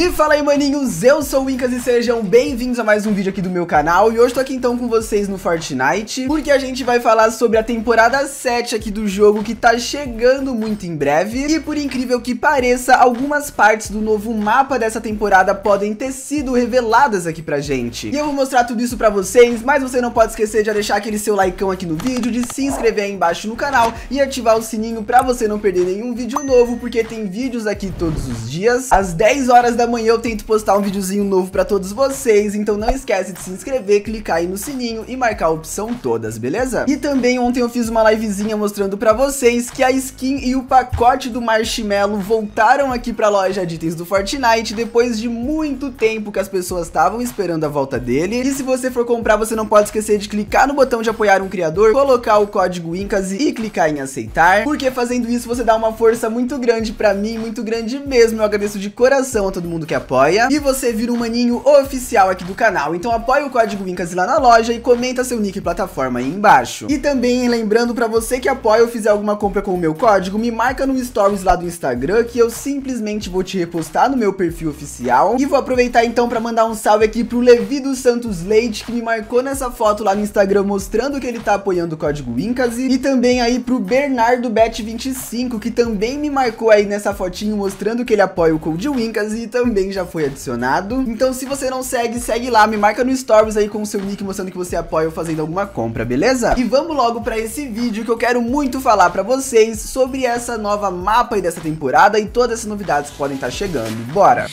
E fala aí, maninhos, eu sou o Winkazi e sejam bem-vindos a mais um vídeo aqui do meu canal. E hoje tô aqui então com vocês no Fortnite, porque a gente vai falar sobre a temporada 7 aqui do jogo, que tá chegando muito em breve. E por incrível que pareça, algumas partes do novo mapa dessa temporada podem ter sido reveladas aqui pra gente. E eu vou mostrar tudo isso pra vocês, mas você não pode esquecer de deixar aquele seu likeão aqui no vídeo, de se inscrever aí embaixo no canal e ativar o sininho pra você não perder nenhum vídeo novo, porque tem vídeos aqui todos os dias, às 10 horas da manhã eu tento postar um videozinho novo pra todos vocês, então não esquece de se inscrever, clicar aí no sininho e marcar a opção todas, beleza? E também ontem eu fiz uma livezinha mostrando pra vocês que a skin e o pacote do Marshmallow voltaram aqui pra loja de itens do Fortnite depois de muito tempo que as pessoas estavam esperando a volta dele. E se você for comprar, você não pode esquecer de clicar no botão de apoiar um criador, colocar o código Winkazi e clicar em aceitar, porque fazendo isso você dá uma força muito grande pra mim, muito grande mesmo. Eu agradeço de coração a todo mundo que apoia e você vira um maninho oficial aqui do canal. Então apoia o código Winkazi lá na loja e comenta seu nick e plataforma aí embaixo. E também lembrando, pra você que apoia ou fizer alguma compra com o meu código, me marca no stories lá do Instagram, que eu simplesmente vou te repostar no meu perfil oficial. E vou aproveitar então pra mandar um salve aqui pro Levido Santos Leite, que me marcou nessa foto lá no Instagram mostrando que ele tá apoiando o código Winkazi. E também aí pro Bernardo Bet 25, que também me marcou aí nessa fotinho mostrando que ele apoia o code Winkazi e também já foi adicionado. Então se você não segue, segue lá, me marca no stories aí com o seu nick mostrando que você apoia ou fazendo alguma compra, beleza? E vamos logo pra esse vídeo, que eu quero muito falar pra vocês sobre essa nova mapa aí dessa temporada e todas as novidades que podem estar chegando. Bora!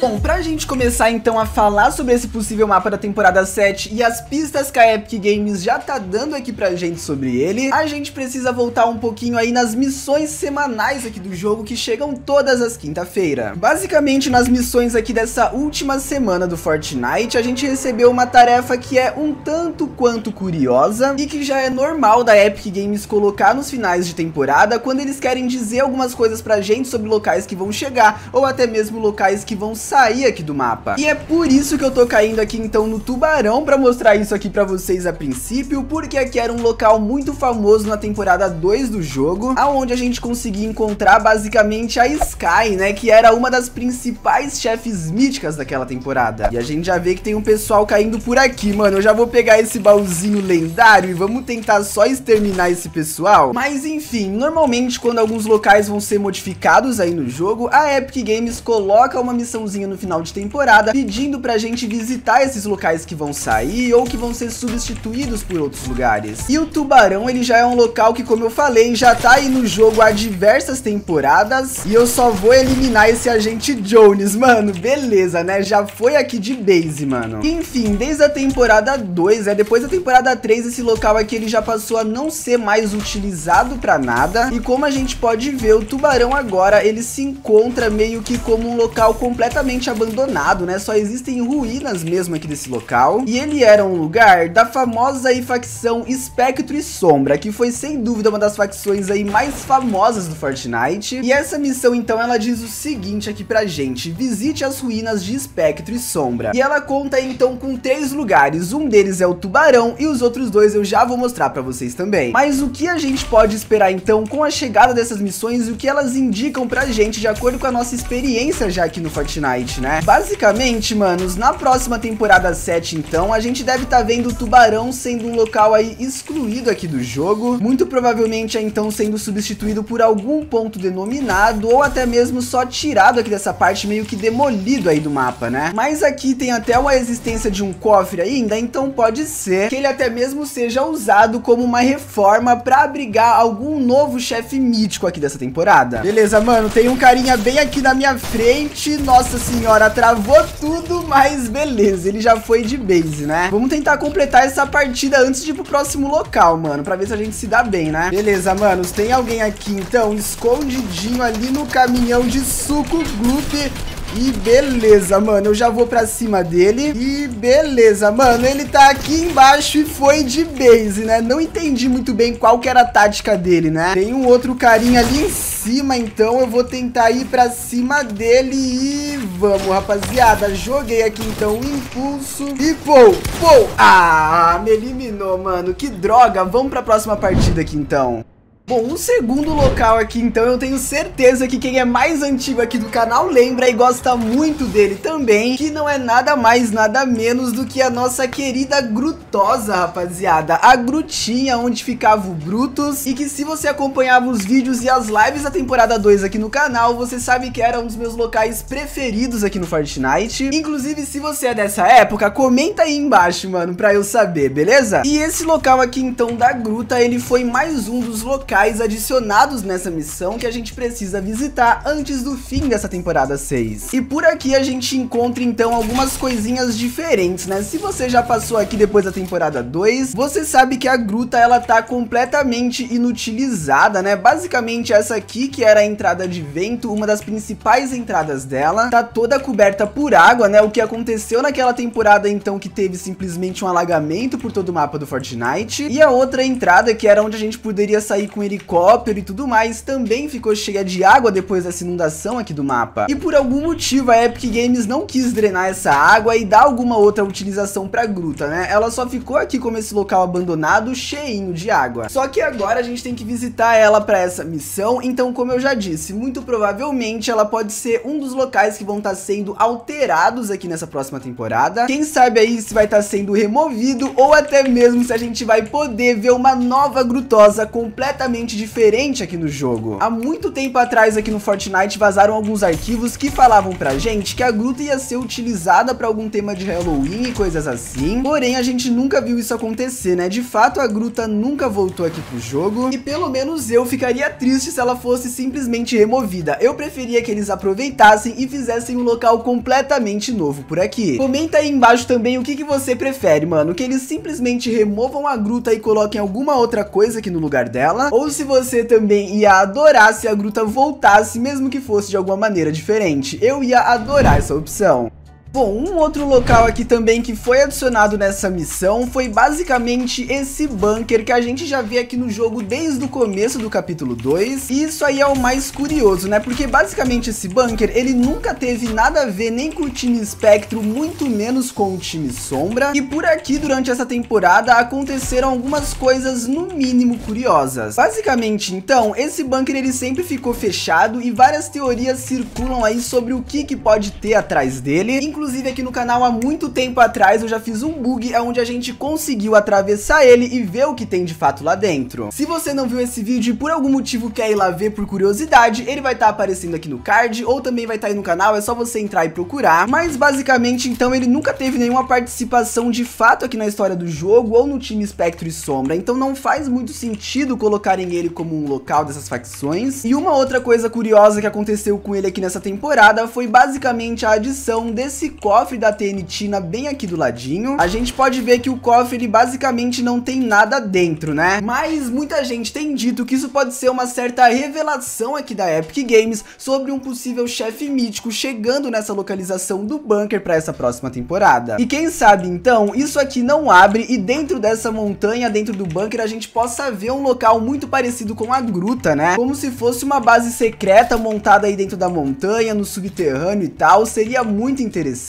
Bom, pra gente começar então a falar sobre esse possível mapa da temporada 7 e as pistas que a Epic Games já tá dando aqui pra gente sobre ele, a gente precisa voltar um pouquinho aí nas missões semanais aqui do jogo, que chegam todas as quinta-feira. Basicamente, nas missões aqui dessa última semana do Fortnite, a gente recebeu uma tarefa que é um tanto quanto curiosa e que já é normal da Epic Games colocar nos finais de temporada, quando eles querem dizer algumas coisas pra gente sobre locais que vão chegar ou até mesmo locais que vão sair aqui do mapa. E é por isso que eu tô caindo aqui então no tubarão pra mostrar isso aqui pra vocês a princípio, porque aqui era um local muito famoso na temporada 2 do jogo, aonde a gente conseguia encontrar basicamente a Sky, né, que era uma das principais chefes míticas daquela temporada. E a gente já vê que tem um pessoal caindo por aqui, mano. Eu já vou pegar esse baúzinho lendário e vamos tentar só exterminar esse pessoal. Mas enfim, normalmente quando alguns locais vão ser modificados aí no jogo, a Epic Games coloca uma missãozinha no final de temporada, pedindo pra gente visitar esses locais que vão sair ou que vão ser substituídos por outros lugares. E o tubarão, ele já é um local que, como eu falei, já tá aí no jogo há diversas temporadas. E eu só vou eliminar esse agente Jones, mano, beleza, né? Já foi aqui de base, mano. Enfim, desde a temporada 2, né? Depois da temporada 3, esse local aqui ele já passou a não ser mais utilizado pra nada. E como a gente pode ver, o tubarão agora, ele se encontra meio que como um local completamente abandonado, né? Só existem ruínas mesmo aqui desse local. E ele era um lugar da famosa aí facção Espectro e Sombra, que foi sem dúvida uma das facções aí mais famosas do Fortnite. E essa missão então, ela diz o seguinte aqui pra gente: visite as ruínas de Espectro e Sombra. E ela conta então com 3 lugares. Um deles é o tubarão e os outros 2 eu já vou mostrar pra vocês também. Mas o que a gente pode esperar então com a chegada dessas missões e o que elas indicam pra gente de acordo com a nossa experiência já aqui no Fortnite, né? Basicamente, manos, na próxima temporada 7, então, a gente deve estar vendo o tubarão sendo um local aí excluído aqui do jogo, muito provavelmente então sendo substituído por algum ponto denominado, ou até mesmo só tirado aqui dessa parte, meio que demolido aí do mapa, né? Mas aqui tem até uma existência de um cofre ainda, então pode ser que ele até mesmo seja usado como uma reforma pra abrigar algum novo chefe mítico aqui dessa temporada. Beleza, mano, tem um carinha bem aqui na minha frente, nossa senhora. Senhora, travou tudo, mas beleza, ele já foi de base, né? Vamos tentar completar essa partida antes de ir pro próximo local, mano, pra ver se a gente se dá bem, né? Beleza, manos, tem alguém aqui, então, escondidinho ali no caminhão de suco Gloopy. E beleza, mano, eu já vou pra cima dele. E beleza, mano, ele tá aqui embaixo e foi de base, né? Não entendi muito bem qual que era a tática dele, né? Tem um outro carinha ali em cima, então eu vou tentar ir pra cima dele e vamos, rapaziada. Joguei aqui, então, o impulso e pou, pou. Ah, me eliminou, mano, que droga. Vamos pra próxima partida aqui, então. Bom, um segundo local aqui, então eu tenho certeza que quem é mais antigo aqui do canal lembra e gosta muito dele também, que não é nada mais, nada menos do que a nossa querida Grutosa, rapaziada. A grutinha onde ficava o Brutus e que, se você acompanhava os vídeos e as lives da temporada 2 aqui no canal, você sabe que era um dos meus locais preferidos aqui no Fortnite. Inclusive, se você é dessa época, comenta aí embaixo, mano, pra eu saber, beleza? E esse local aqui, então, da gruta, ele foi mais um dos locais adicionados nessa missão que a gente precisa visitar antes do fim dessa temporada 6. E por aqui a gente encontra então algumas coisinhas diferentes, né? Se você já passou aqui depois da temporada 2, você sabe que a gruta, ela tá completamente inutilizada, né? Basicamente essa aqui, que era a entrada de vento, uma das principais entradas dela, tá toda coberta por água, né? O que aconteceu naquela temporada então que teve simplesmente um alagamento por todo o mapa do Fortnite. E a outra entrada, que era onde a gente poderia sair com helicóptero e tudo mais, também ficou cheia de água depois dessa inundação aqui do mapa. E por algum motivo a Epic Games não quis drenar essa água e dar alguma outra utilização pra gruta, né? Ela só ficou aqui como esse local abandonado, cheinho de água. Só que agora a gente tem que visitar ela pra essa missão, então, como eu já disse, muito provavelmente ela pode ser um dos locais que vão estar sendo alterados aqui nessa próxima temporada. Quem sabe aí se vai estar sendo removido ou até mesmo se a gente vai poder ver uma nova grutosa completamente diferente aqui no jogo. Há muito tempo atrás aqui no Fortnite vazaram alguns arquivos que falavam pra gente que a gruta ia ser utilizada pra algum tema de Halloween e coisas assim, porém a gente nunca viu isso acontecer, né? De fato a gruta nunca voltou aqui pro jogo e pelo menos eu ficaria triste se ela fosse simplesmente removida. Eu preferia que eles aproveitassem e fizessem um local completamente novo por aqui. Comenta aí embaixo também o que você prefere, mano, que eles simplesmente removam a gruta e coloquem alguma outra coisa aqui no lugar dela, ou se você também ia adorar se a gruta voltasse, mesmo que fosse de alguma maneira diferente. Eu ia adorar essa opção. Bom, um outro local aqui também que foi adicionado nessa missão foi basicamente esse bunker que a gente já vê aqui no jogo desde o começo do capítulo 2. E isso aí é o mais curioso, né? Porque basicamente esse bunker, ele nunca teve nada a ver nem com o time Espectro, muito menos com o time Sombra. E por aqui, durante essa temporada, aconteceram algumas coisas no mínimo curiosas. Basicamente, então, esse bunker ele sempre ficou fechado e várias teorias circulam aí sobre o que pode ter atrás dele. Inclusive aqui no canal há muito tempo atrás eu já fiz um bug onde a gente conseguiu atravessar ele e ver o que tem de fato lá dentro. Se você não viu esse vídeo e por algum motivo quer ir lá ver por curiosidade, ele vai estar aparecendo aqui no card ou também vai estar aí no canal, é só você entrar e procurar. Mas basicamente então ele nunca teve nenhuma participação de fato aqui na história do jogo ou no time Espectro e Sombra, então não faz muito sentido colocarem ele como um local dessas facções. E uma outra coisa curiosa que aconteceu com ele aqui nessa temporada foi basicamente a adição desse cofre da TNT bem aqui do ladinho. A gente pode ver que o cofre ele basicamente não tem nada dentro, né? Mas muita gente tem dito que isso pode ser uma certa revelação aqui da Epic Games sobre um possível chefe mítico chegando nessa localização do bunker para essa próxima temporada. E quem sabe então isso aqui não abre e dentro dessa montanha, dentro do bunker, a gente possa ver um local muito parecido com a gruta, né? Como se fosse uma base secreta montada aí dentro da montanha, no subterrâneo e tal. Seria muito interessante.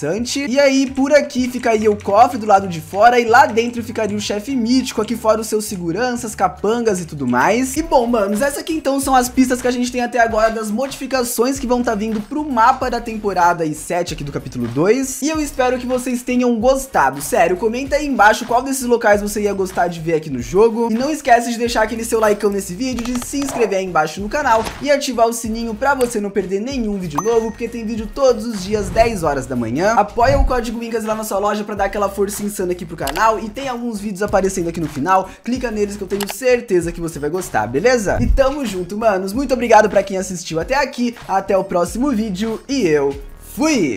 E aí por aqui ficaria o cofre do lado de fora e lá dentro ficaria o chefe mítico, aqui fora os seus seguranças, capangas e tudo mais. E bom, manos, essa aqui então são as pistas que a gente tem até agora das modificações que vão estar vindo pro mapa da temporada 7 aqui do capítulo 2. E eu espero que vocês tenham gostado, sério, comenta aí embaixo qual desses locais você ia gostar de ver aqui no jogo. E não esquece de deixar aquele seu likeão nesse vídeo, de se inscrever aí embaixo no canal e ativar o sininho pra você não perder nenhum vídeo novo, porque tem vídeo todos os dias, 10 horas da manhã. Apoia o código Winkazi lá na sua loja pra dar aquela força insana aqui pro canal. E tem alguns vídeos aparecendo aqui no final, clica neles que eu tenho certeza que você vai gostar, beleza? E tamo junto, manos. Muito obrigado pra quem assistiu até aqui. Até o próximo vídeo e eu fui!